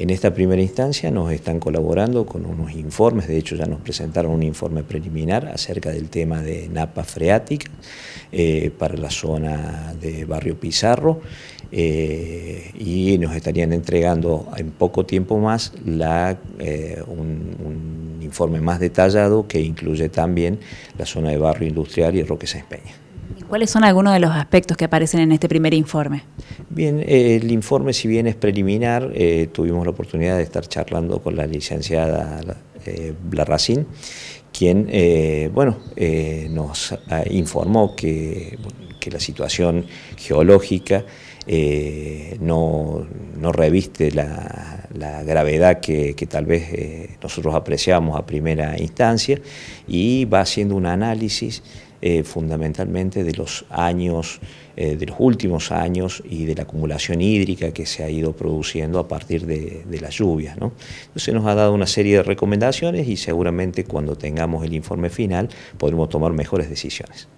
En esta primera instancia nos están colaborando con unos informes, de hecho ya nos presentaron un informe preliminar acerca del tema de Napa Freática para la zona de Barrio Pizarro y nos estarían entregando en poco tiempo más un informe más detallado que incluye también la zona de Barrio Industrial y Roque Sespeña. ¿Cuáles son algunos de los aspectos que aparecen en este primer informe? Bien, el informe, si bien es preliminar, tuvimos la oportunidad de estar charlando con la licenciada Larracín, quien nos informó que la situación geológica no reviste la gravedad que tal vez nosotros apreciamos a primera instancia, y va haciendo un análisis fundamentalmente de los años, de los últimos años, y de la acumulación hídrica que se ha ido produciendo a partir de las lluvias, ¿no? Entonces nos ha dado una serie de recomendaciones y seguramente cuando tengamos el informe final podremos tomar mejores decisiones.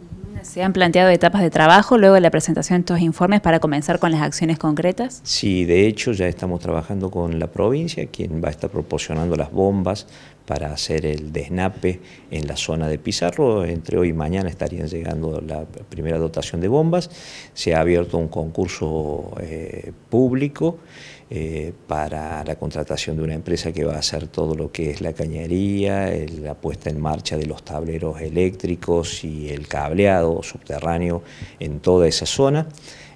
¿Se han planteado etapas de trabajo luego de la presentación de estos informes para comenzar con las acciones concretas? Sí, de hecho ya estamos trabajando con la provincia, quien va a estar proporcionando las bombas para hacer el desnape en la zona de Pizarro. Entre hoy y mañana estarían llegando la primera dotación de bombas. Se ha abierto un concurso público para la contratación de una empresa que va a hacer todo lo que es la cañería, la puesta en marcha de los tableros eléctricos y el cableado subterráneo en toda esa zona.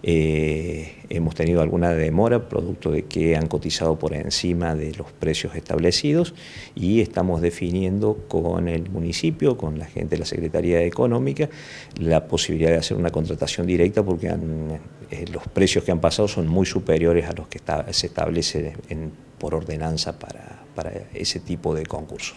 Hemos tenido alguna demora producto de que han cotizado por encima de los precios establecidos, y estamos definiendo con el municipio, con la gente de la Secretaría Económica, la posibilidad de hacer una contratación directa, porque los precios que han pasado son muy superiores a los que se establecen por ordenanza para ese tipo de concursos.